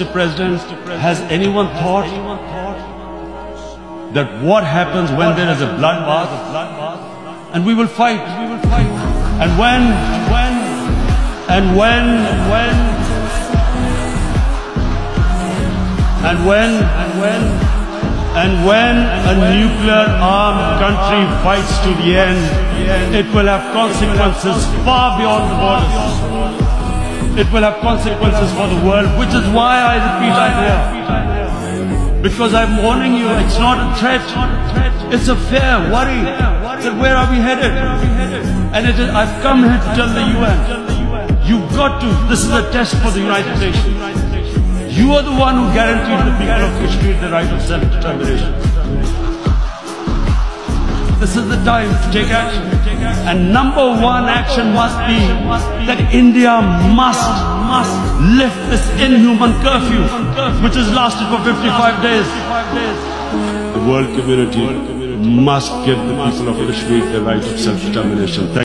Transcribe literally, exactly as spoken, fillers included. Mister President, has anyone thought that what happens when there is a bloodbath? And we will fight. And when, when, and when, when, and when, and when, and when a nuclear-armed country fights to the end, it will have consequences far beyond the borders. It will have consequences for the world, which is why I repeat I'm here. Because I'm warning you, it's not a threat, it's a fear, worry, that where are we headed? And it is, I've come here to tell the U N, you've got to, this is a test for the United Nations. You are the one who guaranteed the people of Kashmir the right of self-determination. This is the time to take action. And number one action must be that India must, must lift this inhuman curfew, which has lasted for fifty-five days. The world community must give the people of Kashmir the right of self-determination.